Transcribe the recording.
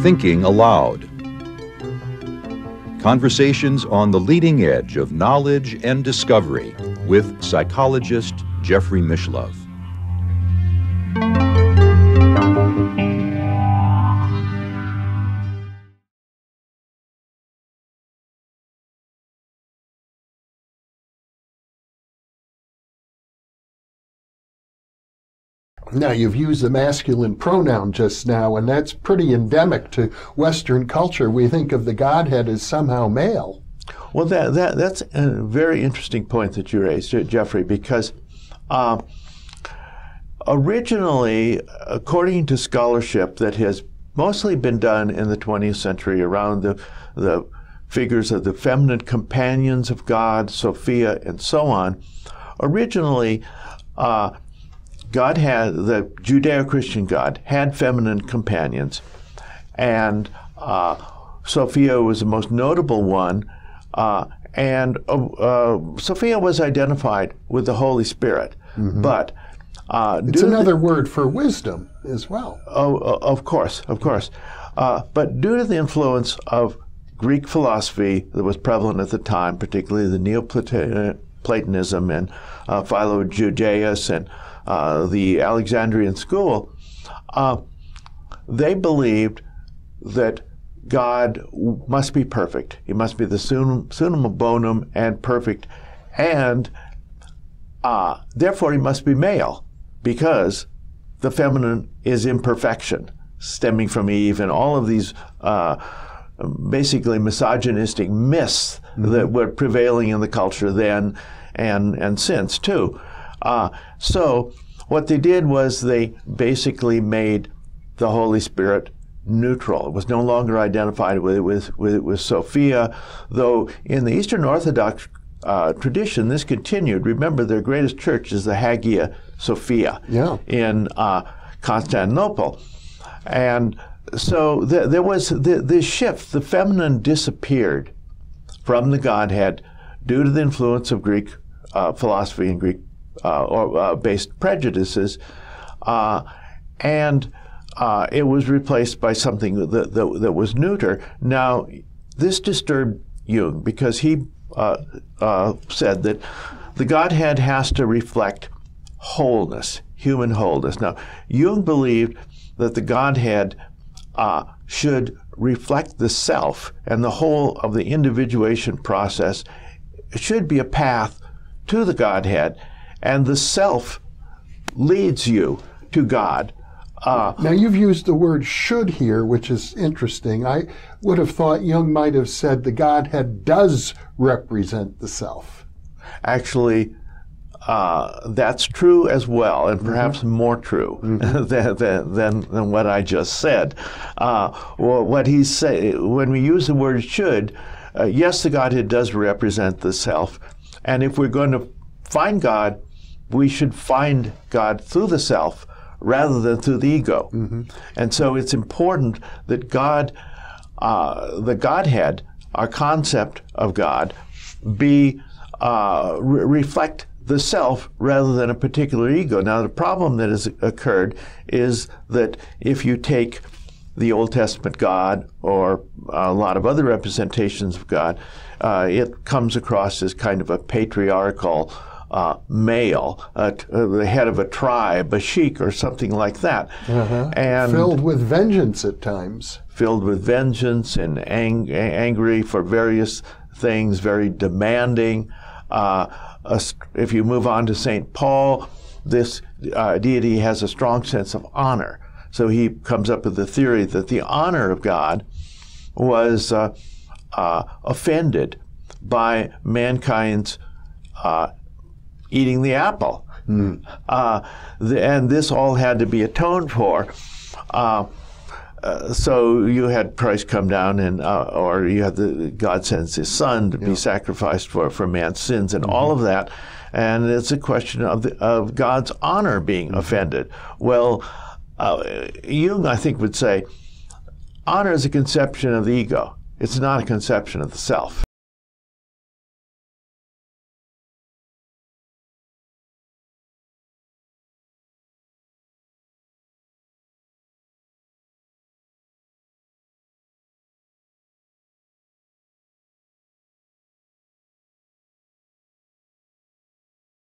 Thinking Aloud. Conversations on the leading edge of knowledge and discovery with psychologist Jeffrey Mishlove. Now, you've used the masculine pronoun just now, and that's pretty endemic to Western culture. We think of the Godhead as somehow male. Well, that's a very interesting point that you raised, Jeffrey, because originally, according to scholarship that has mostly been done in the 20th century around the figures of the feminine companions of God, Sophia, and so on, originally, God had, the Judeo-Christian God had feminine companions, and Sophia was the most notable one, and Sophia was identified with the Holy Spirit. Mm-hmm. But it's another word for wisdom as well. Oh, of course. But due to the influence of Greek philosophy that was prevalent at the time, particularly the Neo-Platonism and Philo-Judeus and the Alexandrian school, they believed that God must be perfect. He must be the summum bonum and perfect, and therefore he must be male, because the feminine is imperfection, stemming from Eve and all of these basically misogynistic myths that were prevailing in the culture then and since too. So what they did was they basically made the Holy Spirit neutral. It was no longer identified with Sophia, though in the Eastern Orthodox tradition this continued. Remember, their greatest church is the Hagia Sophia in Constantinople, and so there was this shift. The feminine disappeared from the Godhead due to the influence of Greek philosophy and Greek based prejudices, and it was replaced by something that was neuter. Now, this disturbed Jung, because he said that the Godhead has to reflect wholeness, human wholeness. Now, Jung believed that the Godhead should reflect the self, and the whole of the individuation process should be a path to the Godhead, and the self leads you to God. Now, you've used the word should here, which is interesting. I would have thought Jung might have said the Godhead does represent the self. Actually, that's true as well, and perhaps more true than what I just said. What he say, when we use the word should, yes, the Godhead does represent the self, and if we're going to find God, we should find God through the self rather than through the ego. And so it's important that God, the Godhead, our concept of God, be reflect the self rather than a particular ego. Now, the problem that has occurred is that if you take the Old Testament God or a lot of other representations of God, it comes across as kind of a patriarchal male, the head of a tribe, a sheik or something like that. And filled with vengeance at times. Filled with vengeance and angry for various things, very demanding. If you move on to St. Paul, this deity has a strong sense of honor. So he comes up with the theory that the honor of God was offended by mankind's eating the apple. And this all had to be atoned for. So you had Christ come down, and or you had God sends his son to be sacrificed for man's sins and all of that. And it's a question of God's honor being offended. Well, Jung, I think, would say honor is a conception of the ego. It's not a conception of the self.